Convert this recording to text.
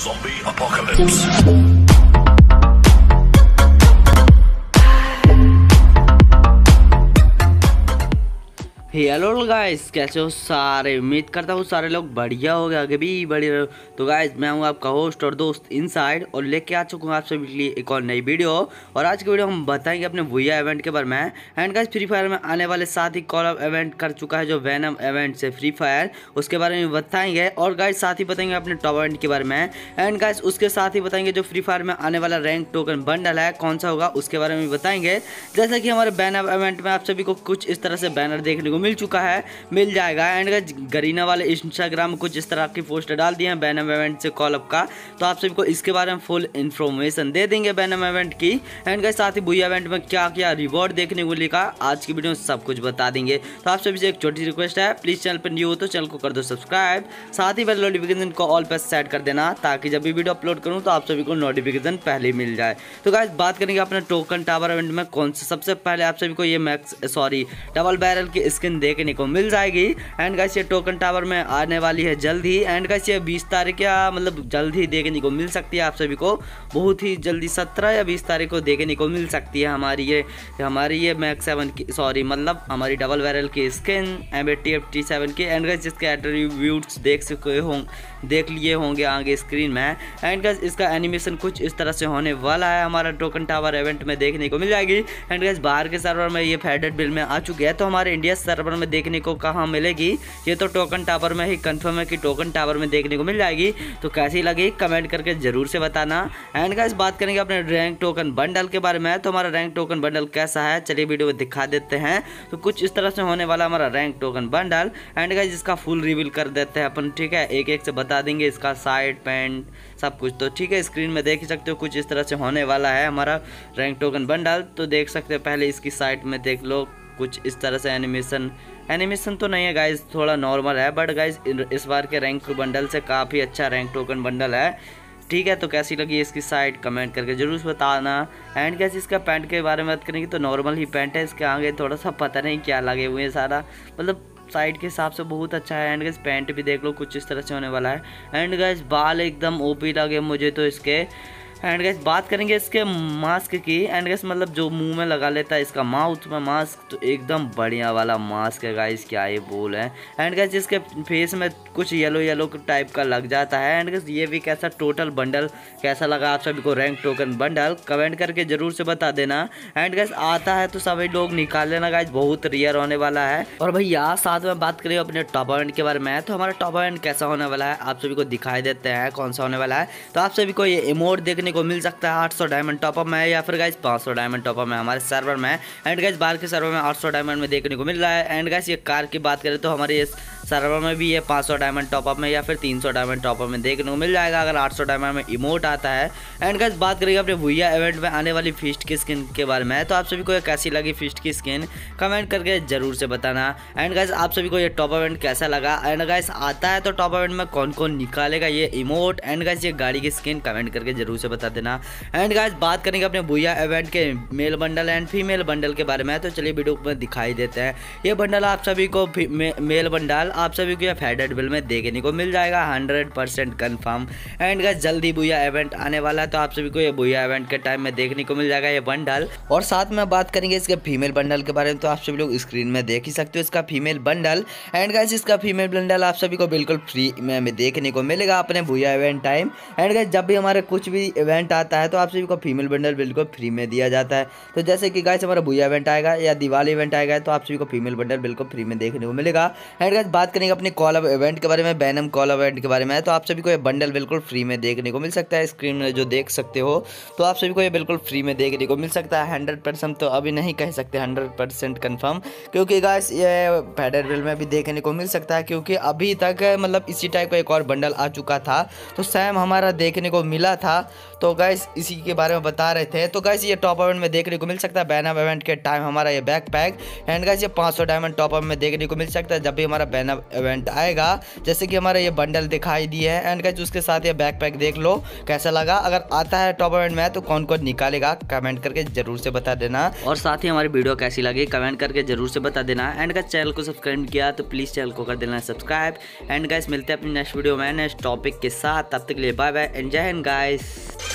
Zombie Apocalypse. Hello guys, कैसे हो सारे। उम्मीद करता हूँ सारे लोग बढ़िया हो गए, आगे भी बढ़िया रहो। तो गाइस, मैं हूँ आपका होस्ट और दोस्त इनसाइड और लेके आ चुका हूँ आप सभी के लिए एक और नई वीडियो। और आज की वीडियो हम बताएंगे अपने भुया इवेंट के बारे में। एंड गाइस, फ्री फायर में आने वाले साथ ही कॉल ऑफ इवेंट कर चुका है जो वैनम इवेंट से फ्री फायर, उसके बारे में बताएंगे। और गाइस, साथ ही बताएंगे अपने टॉप इवेंट के बारे में। एंड गाइस, उसके साथ ही बताएंगे जो फ्री फायर में आने वाला रैंक टोकन बंडल है कौन सा होगा उसके बारे में बताएंगे। जैसा कि हमारे बैनर इवेंट में आप सभी को कुछ इस तरह से बैनर देखने को मिल चुका है, मिल जाएगा। एंड गाइस, गरीना वाले इंस्टाग्राम कुछ इस तरह की पोस्ट डाल दिए हैं बैनम इवेंट से कॉल अप का, तो आप सभी को इसके बारे में फुल इन्फॉर्मेशन दे देंगे बैनम इवेंट की। एंड गाइस, साथ ही भुया इवेंट में क्या क्या रिवॉर्ड देखने को लिखा आज की वीडियो में सब कुछ बता देंगे। तो आप सभी से एक छोटी सी रिक्वेस्ट है, प्लीज चैनल पर न्यू हो तो चैनल को कर दो सब्सक्राइब, साथ ही बेल नोटिफिकेशन को ऑल पर सेट कर देना ताकि जब भी वीडियो अपलोड करूँ तो आप सभी को नोटिफिकेशन पहले मिल जाए। तो गाइस, बात करेंगे अपने टोकन टावर इवेंट में कौन सा सबसे पहले आप सभी को ये डबल बैरल की स्किन देखने को मिल जाएगी। एंड गाइस, ये टोकन टावर में आने वाली है जल्द ही। एंड गाइस, ये 20 तारीख या मतलब जल्द ही देखने को मिल सकती है आप सभी को, बहुत ही जल्दी 17 या 20 तारीख को देखने को मिल सकती है हमारी ये मैक्स 7 की हमारी डबल बैरल की स्किन MATF T7 की। एंड गाइस, जिसके एट्रीब्यूट्स देख लिए होंगे आगे स्क्रीन में। एंड गाइस, इसका एनिमेशन कुछ इस तरह से होने वाला है, हमारा टोकन टावर इवेंट में देखने को मिल जाएगी। एंड गाइस, बाहर के सर्वर में ये फेडेड बिल में आ चुकी है, तो हमारे इंडिया सर्वर में देखने को कहाँ मिलेगी ये तो टोकन टावर में ही कंफर्म है कि टोकन टावर में देखने को मिल जाएगी। तो कैसी लगी कमेंट करके जरूर से बताना। एंड गाइस, बात करेंगे अपने रैंक टोकन बंडल के बारे में, तो हमारा रैंक टोकन बंडल कैसा है चलिए वीडियो में दिखा देते हैं। तो कुछ इस तरह से होने वाला हमारा rank token bundle. And guys, इसका फुल रिवील कर देते हैं अपन, ठीक है, एक एक से बता देंगे इसका साइड पैंट सब कुछ। तो ठीक है, स्क्रीन में देख सकते हो कुछ इस तरह से होने वाला है हमारा रैंक टोकन बंडल। तो देख सकते हो पहले इसकी साइड में देख लो कुछ इस तरह से एनिमेशन तो नहीं है गाइस, थोड़ा नॉर्मल है, बट गाइस इस बार के रैंक बंडल से काफ़ी अच्छा रैंक टोकन बंडल है, ठीक है। तो कैसी लगी इसकी साइड कमेंट करके जरूर बताना। एंड कैसे इसका पैंट के बारे में बात करेंगे तो नॉर्मल ही पैंट है, इसके आगे थोड़ा सा पता नहीं क्या लगे हुए हैं, सारा मतलब साइड के हिसाब से बहुत अच्छा है। एंड गाइस, पैंट भी देख लो कुछ इस तरह से होने वाला है। एंड गाइस, बाल एकदम ओपी लगे मुझे तो इसके। एंड गाइस, बात करेंगे इसके मास्क की। एंड गाइस, मतलब जो मुंह में लगा लेता है इसका माउथ में मास्क, तो एकदम बढ़िया वाला मास्क है गाइस, क्या ये बोल है। एंड गाइस, इसके फेस में कुछ येलो टाइप का लग जाता है। एंड गाइस, ये भी कैसा टोटल बंडल कैसा लगा आप सभी को रैंक टोकन बंडल कमेंट करके ज़रूर से बता देना। एंड गाइस, आता है तो सभी लोग निकाल लेना गाइस, बहुत रेयर होने वाला है। और भैया, साथ में बात करें अपने टॉप इवेंट के बारे में, तो हमारा टॉप इवेंट कैसा होने वाला है आप सभी को दिखाई देते हैं कौन सा होने वाला है। तो आप सभी को ये इमोट देखने को मिल सकता है 800 डायमंड टॉपअप में या फिर गाइस 500 डायमंड टॉपअप में हमारे सर्वर में। एंड गाइस, बाहर के सर्वर में 800 डायमंड में देखने को मिल रहा है। एंड गाइस, ये कार की बात करें तो हमारे इस सर्वर में भी ये 500 डायमंड टॉपअप में या फिर 300 डायमंड टॉपअप में देखने को मिल जाएगा अगर 800 डायमंड में इमोट आता है। एंड गाइस, बात करेंगे अपने भुया इवेंट में आने वाली फीस्ट की स्किन के बारे में, तो आप सभी को कैसी लगी फीस्ट की स्किन कमेंट करके जरूर से बताना। एंड गाइस, आप सभी को ये टॉप इवेंट कैसा लगा। एंड गाइस, आता है तो टॉप इवेंट में कौन कौन निकालेगा ये इमोट। एंड गाइस, ये गाड़ी की स्किन कमेंट करके जरूर से बता देना। एंड गाइस, बात करेंगे अपने भुया इवेंट के male bundle and female bundle के बारे में, तो चलिए वीडियो में दिखाई देते हैं। ये बंडल आप सभी को मेल बंडल आप सभी को फेडेड बिल में देखने को मिल जाएगा 100% कन्फर्म। एंड गाइस, जल्दी भुया इवेंट आने वाला है, तो आप सभी को ये भुया इवेंट के टाइम में देखने को मिल जाएगा ये बंडल। और साथ में बात करेंगे इसके फीमेल बंडल के बारे में, तो आप सभी लोग स्क्रीन में देख ही सकते हो इसका फीमेल बंडल। एंड गाइस, इसका फीमेल बंडल आप सभी को बिल्कुल फ्री में देखने को मिलेगा अपने भुया इवेंट टाइम। एंड गाइस, जब भी हमारे कुछ भी इवेंट आता है तो आप सभी को फीमेल बंडल बिल्कुल फ्री में दिया जाता है। तो जैसे कि गाइस हमारा भुया इवेंट आएगा या दिवाली इवेंट आएगा तो आप सभी को फीमेल बंडल बिल्कुल फ्री में देखने को मिलेगा। एंड गाइस, बात करेंगे अपने कॉल ऑफ इवेंट के बारे में, बैनम कॉल ऑफ इवेंट के बारे में, तो आप सभी को ये बंडल बिल्कुल फ्री में देखने को मिल सकता है। स्क्रीन में जो देख सकते हो तो आप सभी को ये बिल्कुल फ्री में देखने को मिल सकता है। 100% तो अभी नहीं कह सकते 100% कन्फर्म, क्योंकि गाइस ये फेडरल बिल में भी देखने को मिल सकता है, क्योंकि अभी तक मतलब इसी टाइप का एक और बंडल आ चुका था तो सेम हमारा देखने को मिला था, तो गाइस इसी के बारे में बता रहे थे। तो गाइस, ये टॉप इवेंट में देखने को मिल सकता है बैनम इवेंट के टाइम हमारा ये बैकपैक। एंड गाइस, ये 500 डायमंड टॉप अप में देखने को मिल सकता है जब भी हमारा बैनम गारेना इवेंट आएगा, जैसे कि हमारा ये बंडल दिखाई दिए है। एंड गाइस उसके साथ ये बैकपैक देख लो कैसा लगा। अगर आता है टॉप इवेंट में तो कौन कौन निकालेगा कमेंट करके जरूर से बता देना, और साथ ही हमारी वीडियो कैसी लगी कमेंट करके जरूर से बता देना। एंड गाइस चैनल को सब्सक्राइब किया तो प्लीज चैनल को कर देना सब्सक्राइब। एंड गाइस मिलते हैं अपनी नेक्स्ट वीडियो में नेक्स्ट टॉपिक के साथ, तब तक के लिए बाय बाय एंड जय हिंद गाइस।